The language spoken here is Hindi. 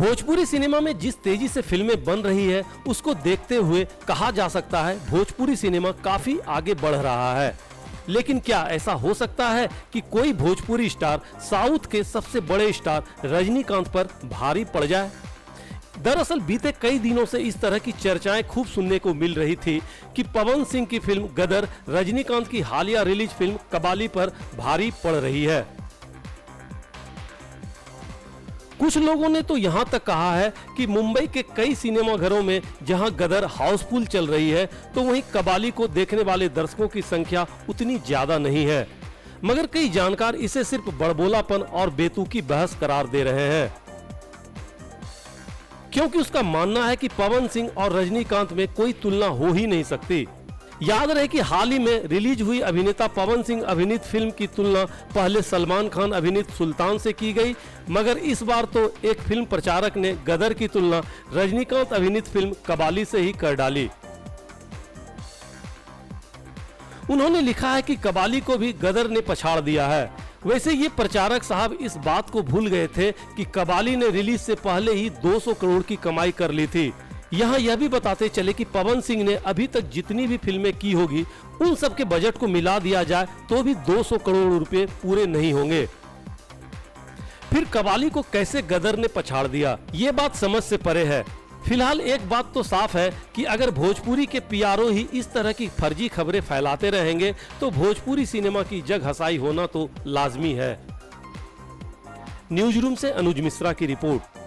भोजपुरी सिनेमा में जिस तेजी से फिल्में बन रही है उसको देखते हुए कहा जा सकता है भोजपुरी सिनेमा काफी आगे बढ़ रहा है। लेकिन क्या ऐसा हो सकता है कि कोई भोजपुरी स्टार साउथ के सबसे बड़े स्टार रजनीकांत पर भारी पड़ जाए? दरअसल बीते कई दिनों से इस तरह की चर्चाएं खूब सुनने को मिल रही थी कि पवन सिंह की फिल्म गदर रजनीकांत की हालिया रिलीज फिल्म कबाली पर भारी पड़ रही है। कुछ लोगों ने तो यहां तक कहा है कि मुंबई के कई सिनेमाघरों में जहां गदर हाउसफुल चल रही है तो वहीं कबाली को देखने वाले दर्शकों की संख्या उतनी ज्यादा नहीं है, मगर कई जानकार इसे सिर्फ बड़बोलापन और बेतुकी बहस करार दे रहे हैं, क्योंकि उसका मानना है कि पवन सिंह और रजनीकांत में कोई तुलना हो ही नहीं सकती। याद रहे कि हाल ही में रिलीज हुई अभिनेता पवन सिंह अभिनीत फिल्म की तुलना पहले सलमान खान अभिनीत सुल्तान से की गई, मगर इस बार तो एक फिल्म प्रचारक ने गदर की तुलना रजनीकांत अभिनीत फिल्म कबाली से ही कर डाली। उन्होंने लिखा है कि कबाली को भी गदर ने पछाड़ दिया है। वैसे ये प्रचारक साहब इस बात को भूल गए थे कि कबाली ने रिलीज से पहले ही 200 करोड़ की कमाई कर ली थी। यहाँ यह भी बताते चले कि पवन सिंह ने अभी तक जितनी भी फिल्में की होगी उन सब के बजट को मिला दिया जाए तो भी 200 करोड़ रुपए पूरे नहीं होंगे। फिर कबाली को कैसे गदर ने पछाड़ दिया ये बात समझ से परे है। फिलहाल एक बात तो साफ है कि अगर भोजपुरी के पीआरओ ही इस तरह की फर्जी खबरें फैलाते रहेंगे तो भोजपुरी सिनेमा की जग हसाई होना तो लाजमी है। न्यूज रूम से अनुज मिश्रा की रिपोर्ट।